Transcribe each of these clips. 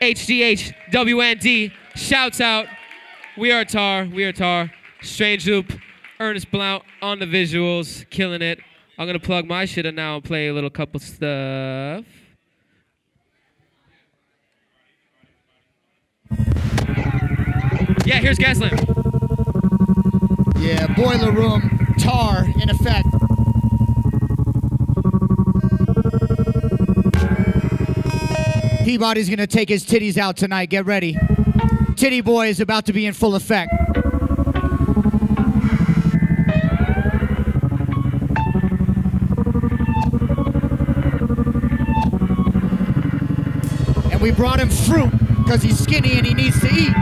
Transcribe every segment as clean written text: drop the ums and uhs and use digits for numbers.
HDHWND, shouts out. We are Tar, we are Tar. Strange Loop, Ernest Blount on the visuals, killing it. I'm gonna plug my shit in now and play a little couple stuff. Yeah, here's Gaslamp. Yeah, Boiler Room, Tar in effect. Peabody's gonna take his titties out tonight, get ready. Titty Boy is about to be in full effect. And we brought him fruit, because he's skinny and he needs to eat.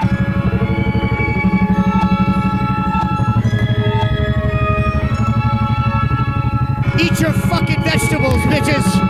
Eat your fucking vegetables, bitches!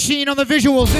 Machine on the visuals.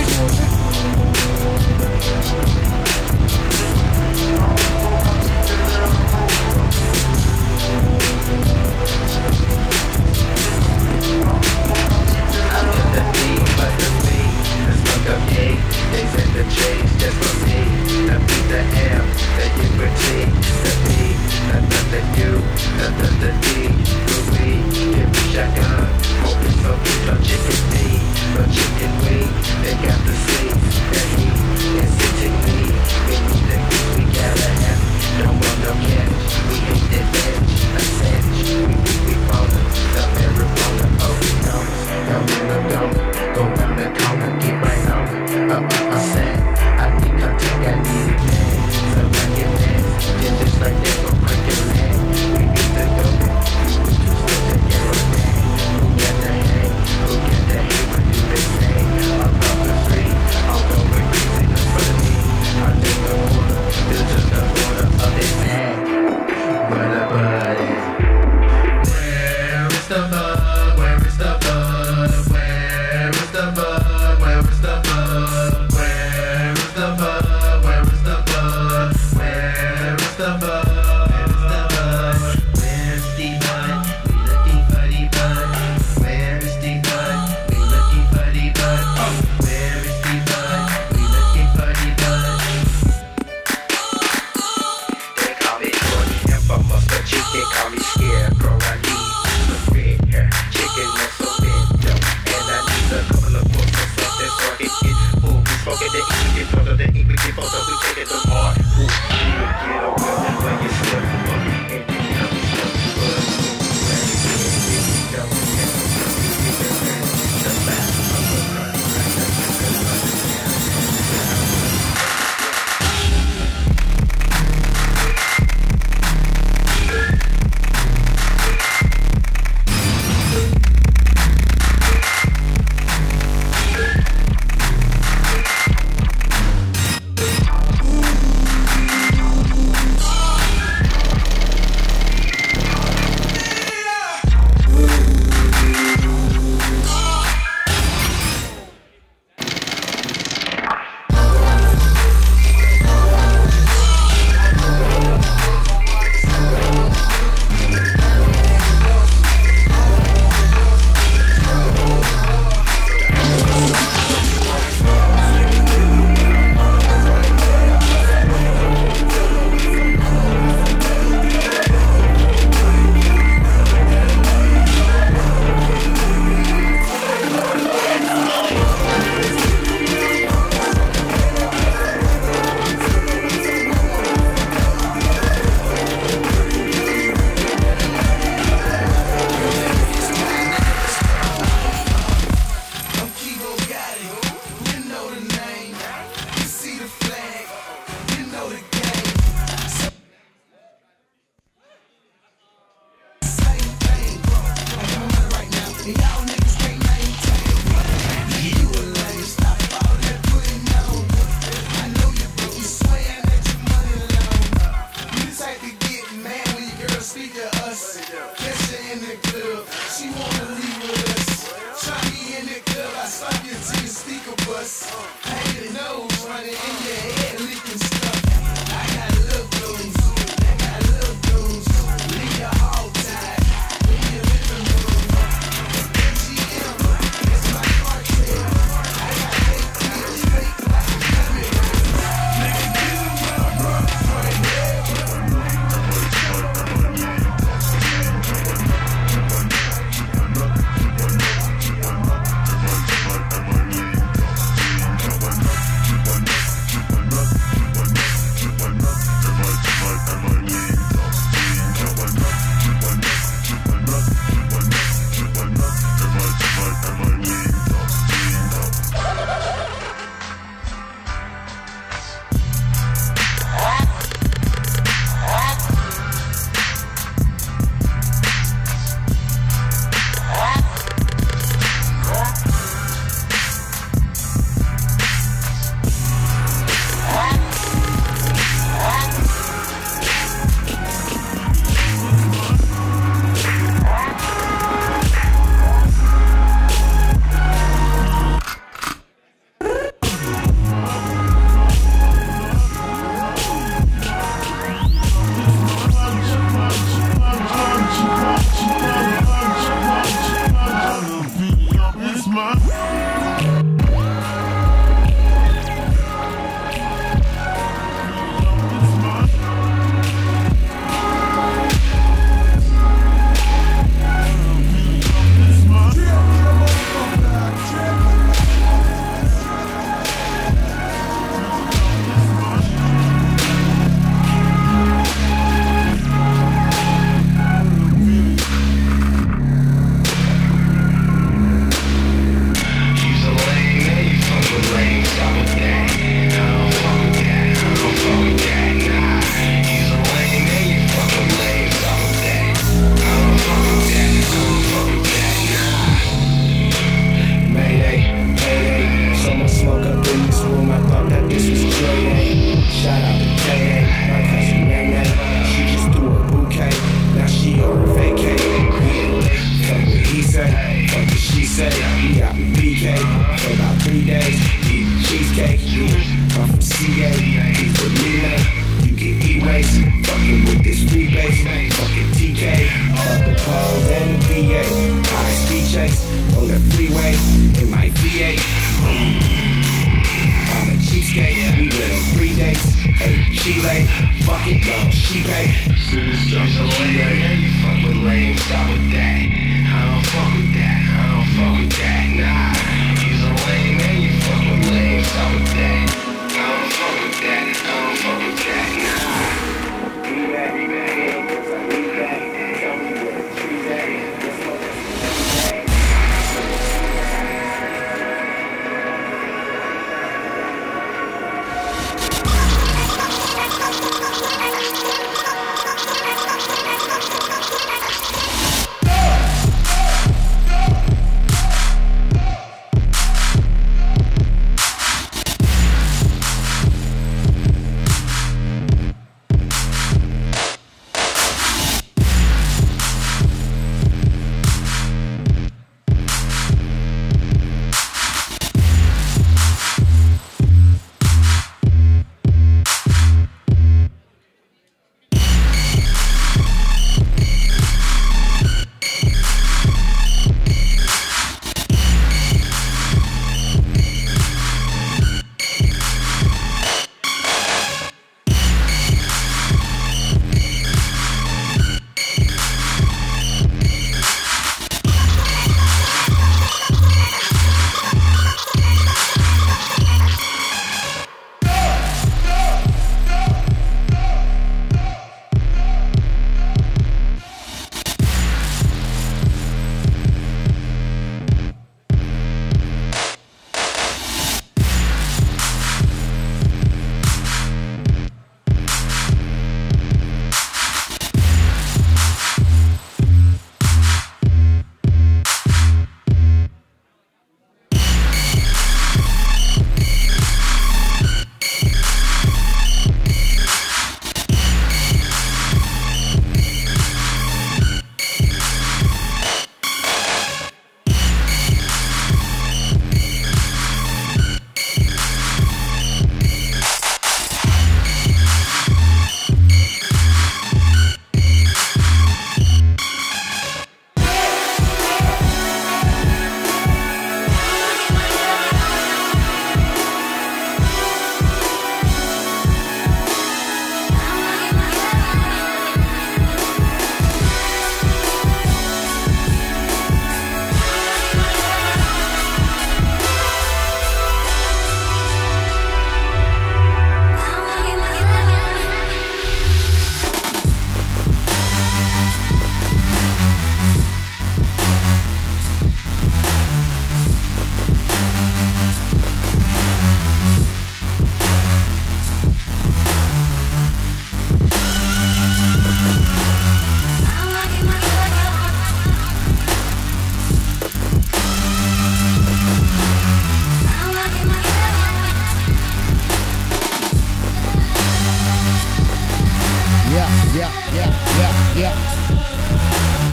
Yeah.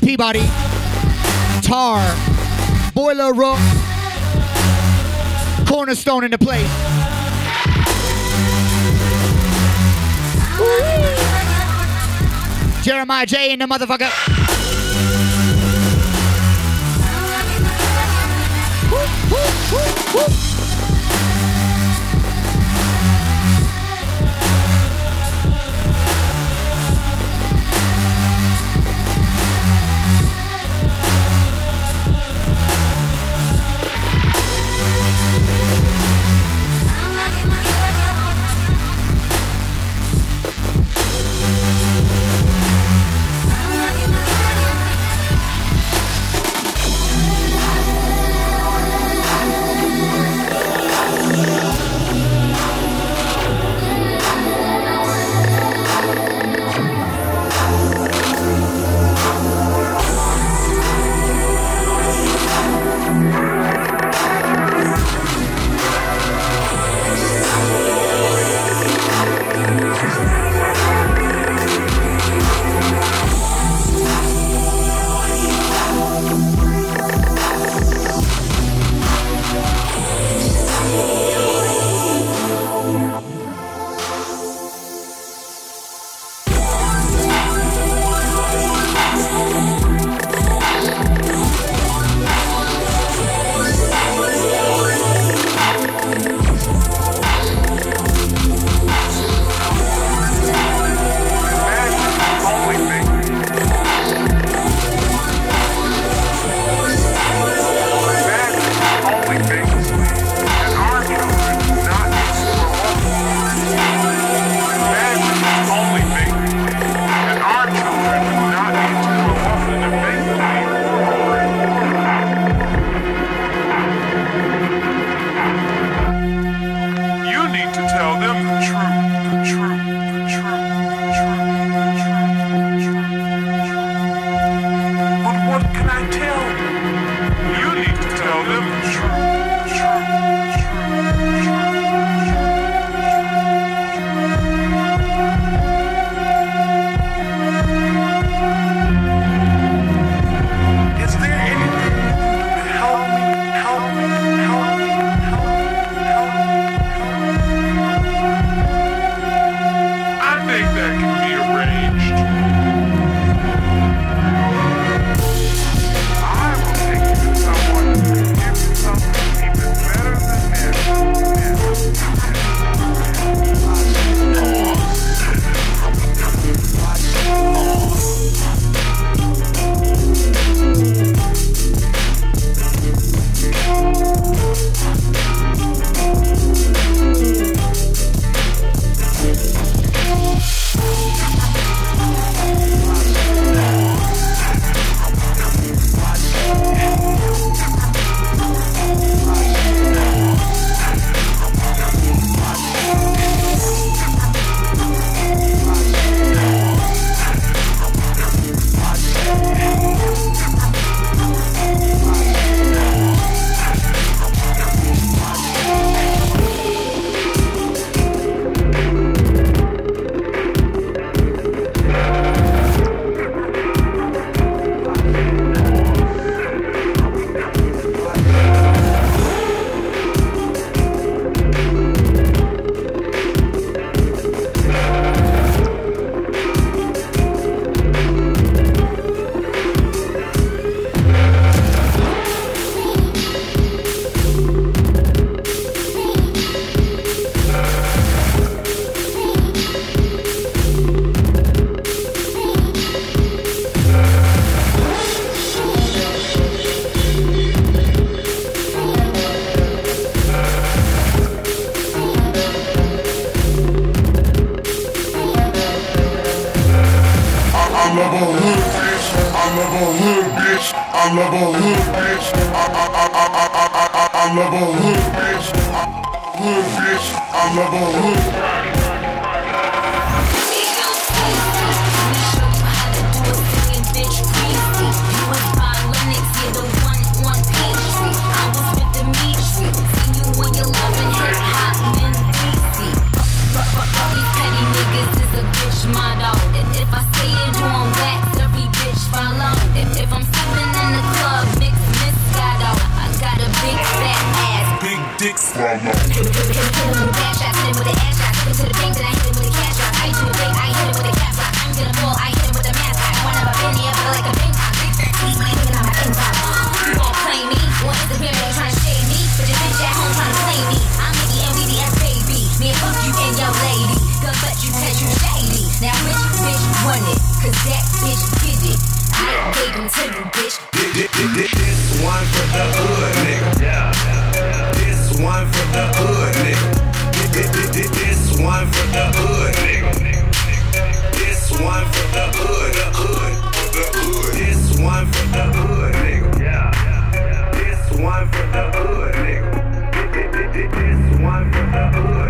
Peabody, Tar, Boiler Room, Cornerstone in the place. Woo. Jeremiah Jae in the motherfucker. Woo, woo, woo, woo. If I say it, you won't back to This one for the hood, nigga. This one for the hood, nigga. This one for the hood, nigga. This one for the hood, the hood. This one for the hood, nigga. This one for the hood, nigga. This one for the hood, nigga. This one for the hood, the hood.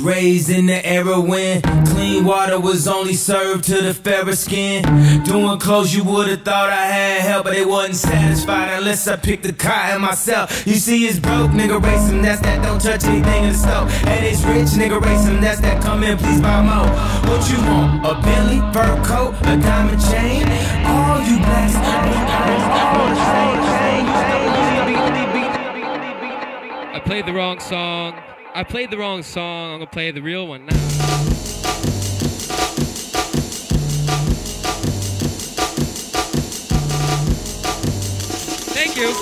was raised in the era when clean water was only served to the fairer skin. Doing clothes you would've thought I had help, but they wasn't satisfied unless I picked the cotton myself. You see it's broke, nigga racing, that's that don't touch anything in the store. And it's rich, nigga racing, that's that come in, please buy more. What you want, a Bentley, fur coat, a diamond chain? All you blacks, all the same. I played the wrong song. I played the wrong song, I'm gonna play the real one now. Thank you.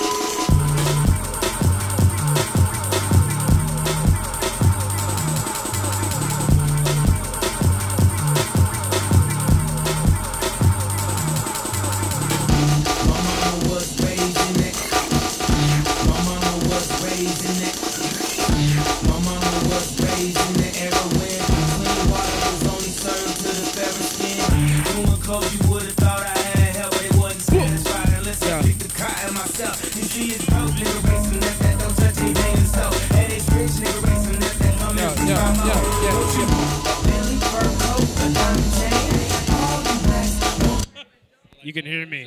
You can hear me.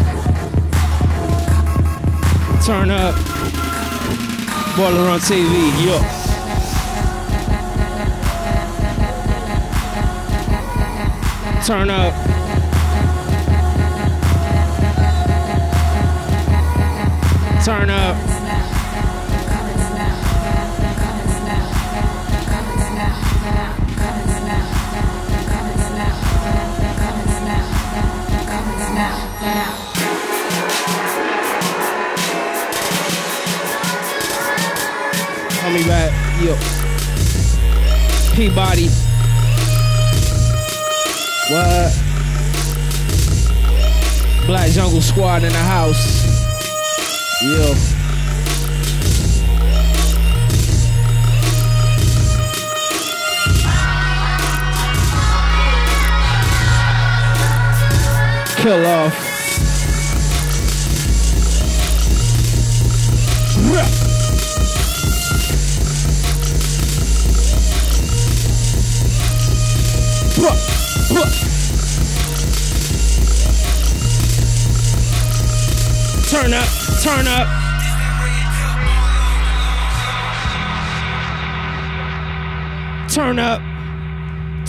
Turn up. Boiler on TV, yo. Turn up. Turn up. Call me back, yo. Peabody. What? Black Jungle Squad in the house. Yo. Kill off. Turn up, turn up. Turn up.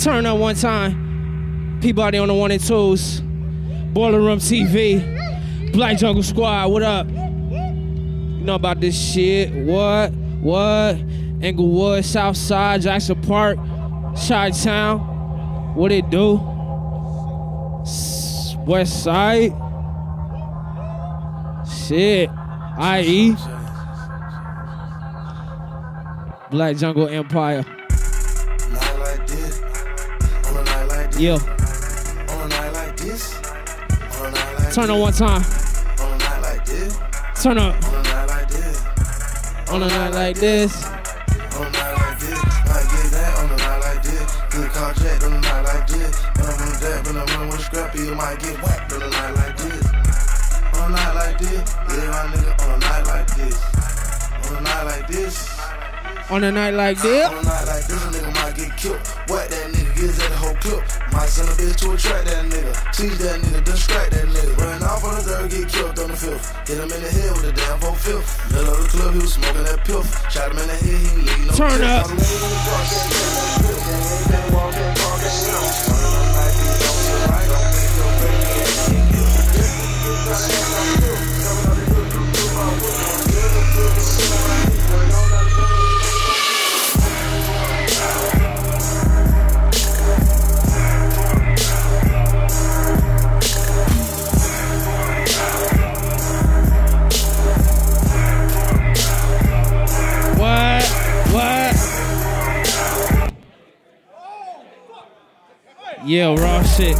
Turn up one time. Peabody on the 1 and 2s. Boiler Room TV. Black Jungle Squad, what up? You know about this shit. What? Inglewood, Southside, Jackson Park, Chi-Town. What it do? West Side? Shit. I.E. Black Jungle Empire. Night like this. On a night like this. Yeah. On a night like this. On a night like turn on one time. On a night like this. Turn up. On a night like this. On a night like this. On a night like this. I get that on a night like this. Good contract on a night like this. When I'm on that, when I'm with scrappy, you might get whacked on a night like this. On a night like this. Yeah, my nigga, on a night like this. On a night like this. On a night like this? On a night like this, a nigga might get killed. What that nigga gives that whole clip. Might send a bitch to a track that nigga. Tease that nigga, distract that nigga. Run off on the third, get killed on the fifth. Hit him in the head with a damn 4-5. Middle of the club, he was smoking that pill. Shot him in the head, he leave no turn up. What? Yeah, raw shit.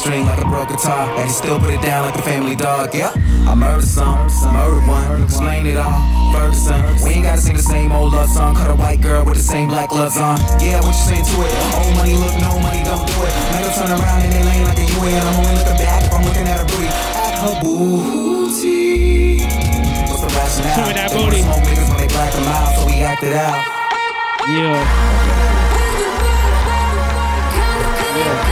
string like a broke guitar, and he still put it down like a family dog. Yeah, I murder some murder one, explain it all. Ferguson, we ain't gotta sing the same old love song. Cut a white girl with the same black gloves on. Yeah, what you saying to it? Old money look, no money don't do it. Let her turn around and they lane like a UN. I'm only looking back if I'm looking at her booty. At her booty. What's the rationale? Show me that booty. They want to smoke niggas when they black them out, so we acted out. Yeah. Yeah, what?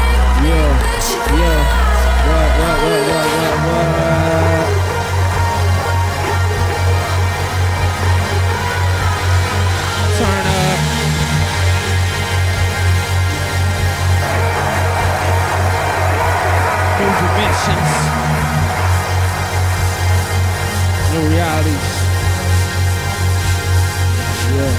Turn up. New dimensions. New realities. Yeah.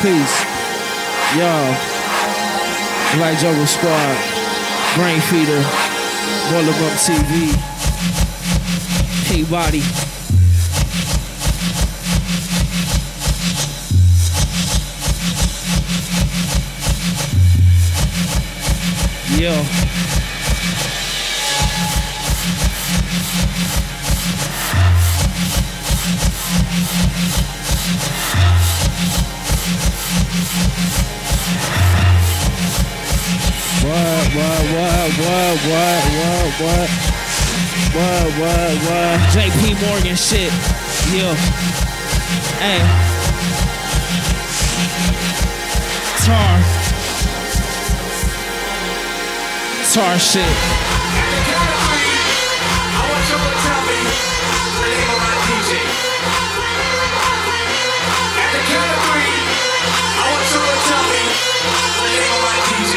Peace. Yo, Black Jungle Squad, Brainfeeder, Boiler Room TV, PBDY. Yo. What? JP Morgan shit. Yeah. Hey. Tar shit. I want you to tell me. Let me go around DJ. At the count of three, I want you to tell me. Let me go around DJ.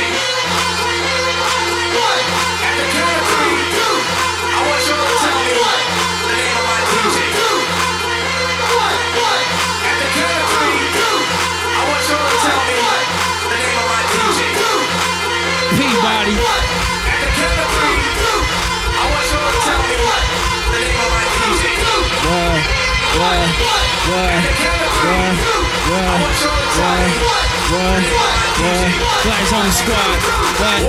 Black's on the squad. One,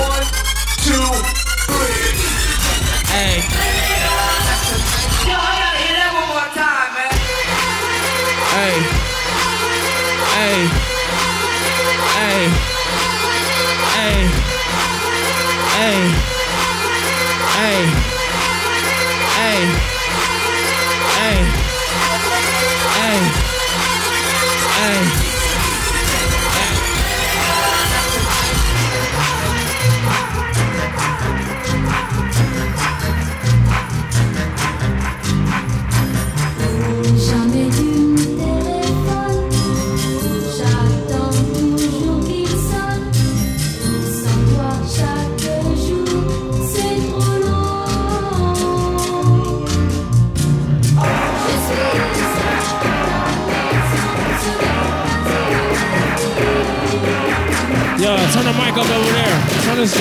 two, three. Hey. Yo, I gotta hear that one more time, man. Hey. Hey. Hey. Hey. Hey. Hey. Hey. Hey. Hey. Hey. Hey. Yo, turn the mic up over there. Turn this.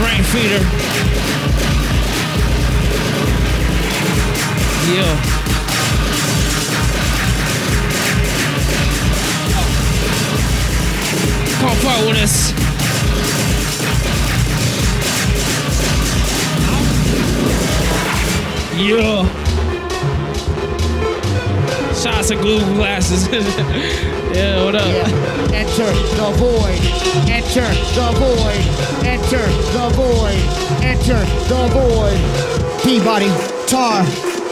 Brainfeeder. Yeah. Come forward with us. Yeah. shots of glue glasses. Yeah, what up? Yeah. Enter the void. Enter the void. Enter the void. Enter the void. Peabody, Tar,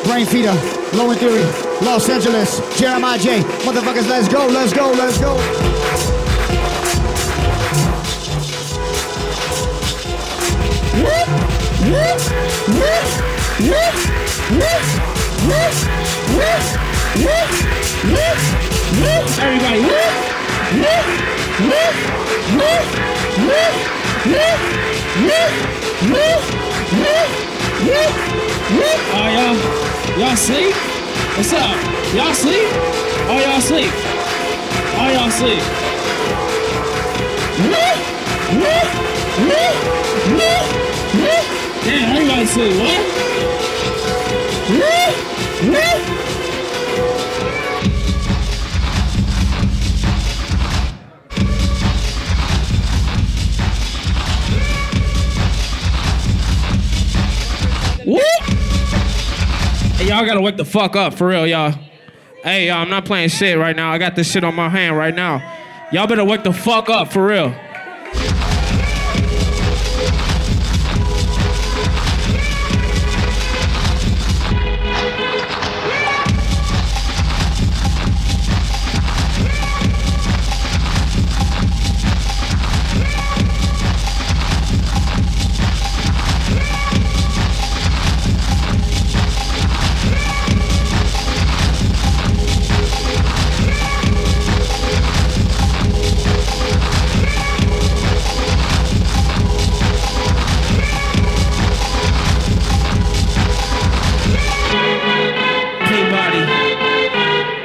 Brainfeeder, Low in Theory, Los Angeles, Jeremiah Jae. Motherfuckers, let's go, let's go, let's go. What? What? What? What? What? Everybody, y'all sleep? What's up? Y'all sleep? All y'all sleep? All y'all sleep? Damn, everybody sleep, what? Hey, y'all gotta wake the fuck up, for real, y'all. Hey, y'all, I'm not playing shit right now. I got this shit on my hand right now. Y'all better wake the fuck up, for real.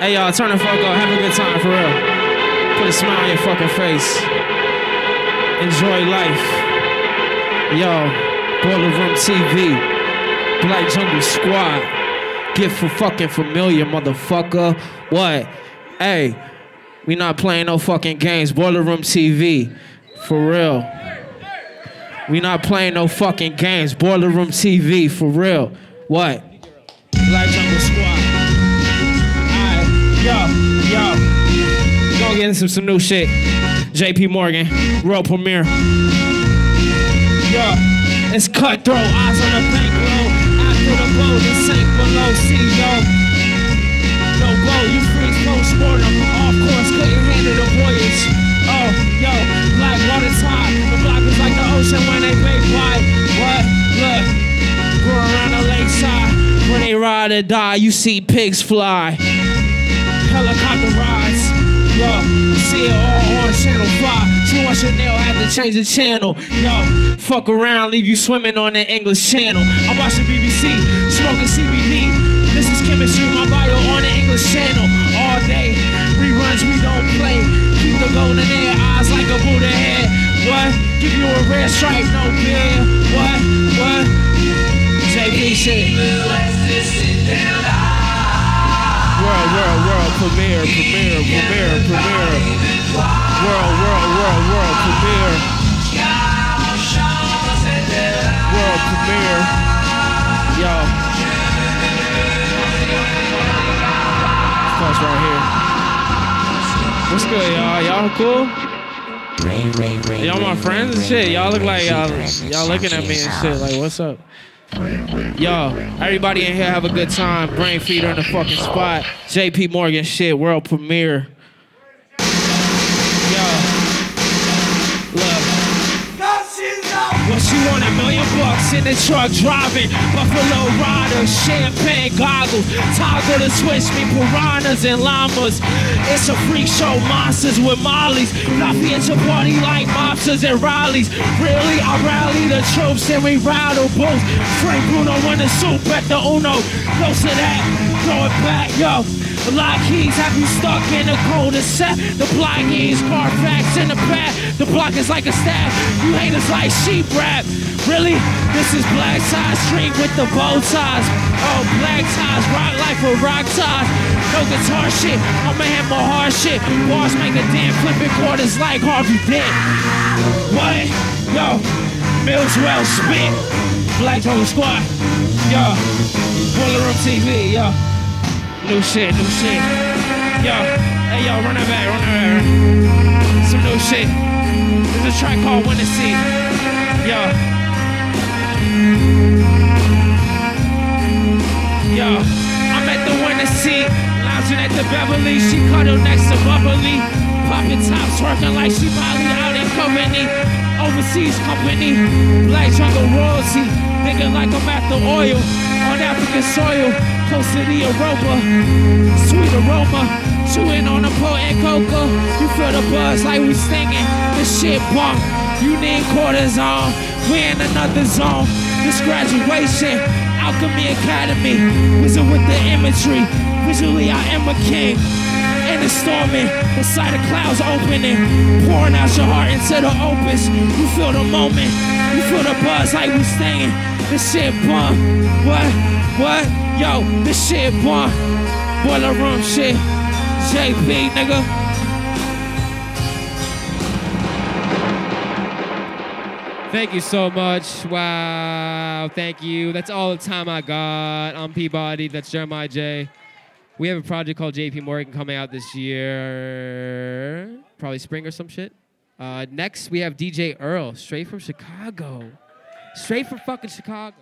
Y'all turn the fuck up, have a good time, for real. Put a smile on your fucking face. Enjoy life. Yo, Boiler Room TV, Black Jungle Squad. Get for fucking familiar, motherfucker. What? Hey, we not playing no fucking games. Boiler Room TV, for real. We not playing no fucking games. Boiler Room TV, for real. What? Black Jungle Squad. Yo, gonna get into some new shit. JP Morgan, world premiere. Yo, it's cutthroat, eyes on the bankroll. Eyes through the bowl, the sink below, see yo. No blow, you freeze, post-mortem. Off course, couldn't handle the voyage. Oh, yo, black water's hot. The block is like the ocean when they bake white. What? Look, we're around the lakeside. When they ride or die, you see pigs fly. Helicopter rides, yo, see it all on channel 5. She wants Chanel, have to change the channel. Yo, fuck around, leave you swimming on the English Channel. I'm watching BBC, smoking CBD. This is chemistry, my bio on the English Channel. All day, reruns we don't play. Keep the gold in their eyes like a Buddha head. What? Give you a red stripe, no beer. What? What? JP shit. World, premiere. World, premiere. World, premiere. Yo. Pause right here. What's good, y'all? Y'all cool? Y'all my friends and shit? Y'all look like y'all looking at me and shit. Like, what's up? Yo, everybody in here have a good time. Brainfeeder in the fucking spot. JP Morgan shit, world premiere. Yo, look. What you want, $1 million bucks in the truck driving? Buffalo riders, champagne goggles, toggle to switch me, piranhas and llamas. It's a freak show, monsters with mollies. Luffy at your party like mobsters and Rileys. Really, I rally the troops and we rattle boots. Frank Bruno won the soup at the Uno. Close to that, throw it back, yo. The Lockies have you stuck in the cul-de-sac. The Blockies, Carfax in the back. The block is like a staff. You haters like sheep rap. Really? This is Black Tie Street with the bow ties. Oh, black ties, rock life with rock ties. No guitar shit, I'ma have my hard shit. Walls make a damn flipping quarters like Harvey Dent. What? Yo, Millswell spit. Black Jungle Squad. Yo, Boiler Room TV, yo. New shit. Yo, hey yo, run it back. Some new shit. There's a track called Winter Sea. Yo, I'm at the Winter Sea, lounging at the Beverly. She cuddled next to Bubbly, popping tops, working like she Molly out in company. Overseas company, Black Jungle royalty, nigga like I'm after oil on African soil. Close to the Europa, sweet aroma, chewing on a pot and cocoa. You feel the buzz like we stinging, this shit bomb. You need cortisone, we in another zone. This graduation, Alchemy Academy, wizard with the imagery. Visually I am a king, in the storming, inside the clouds opening. Pouring out your heart into the opus, you feel the moment. You feel the buzz like we stinging, this shit bomb. What? Yo, this shit, boy. Boiler Room shit. JP, nigga. Thank you so much. Wow, thank you. That's all the time I got. I'm Peabody. That's Jeremiah Jae. We have a project called JP Morgan coming out this year. Probably spring or some shit. Next, we have DJ Earl, straight from Chicago. Straight from fucking Chicago.